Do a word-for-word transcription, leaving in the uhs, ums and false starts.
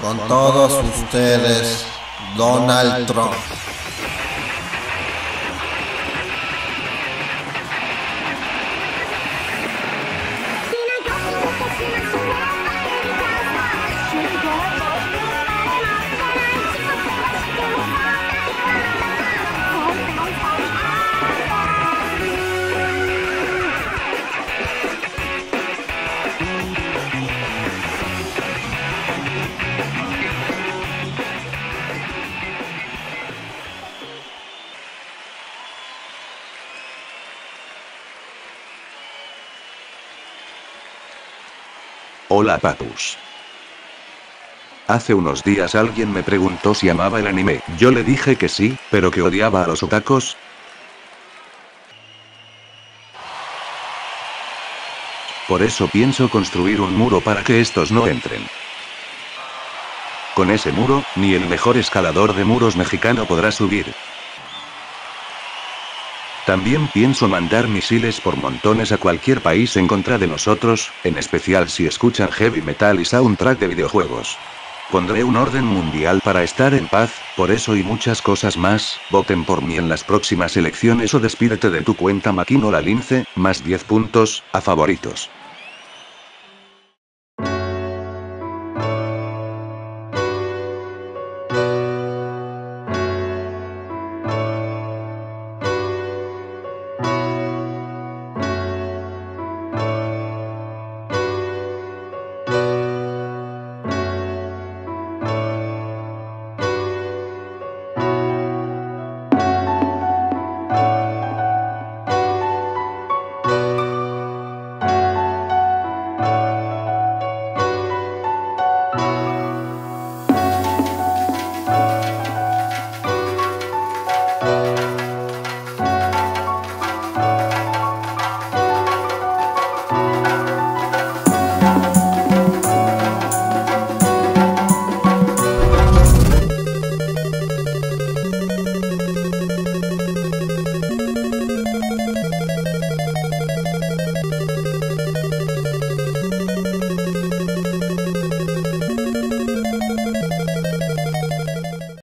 Con todos ustedes, Donald Trump. Hola papus. Hace unos días alguien me preguntó si amaba el anime. Yo le dije que sí, pero que odiaba a los otakus. Por eso pienso construir un muro para que estos no entren. Con ese muro, ni el mejor escalador de muros mexicano podrá subir. También pienso mandar misiles por montones a cualquier país en contra de nosotros, en especial si escuchan heavy metal y soundtrack de videojuegos. Pondré un orden mundial para estar en paz, por eso y muchas cosas más. Voten por mí en las próximas elecciones o despídete de tu cuenta Maquinola Lince, más diez puntos, a favoritos.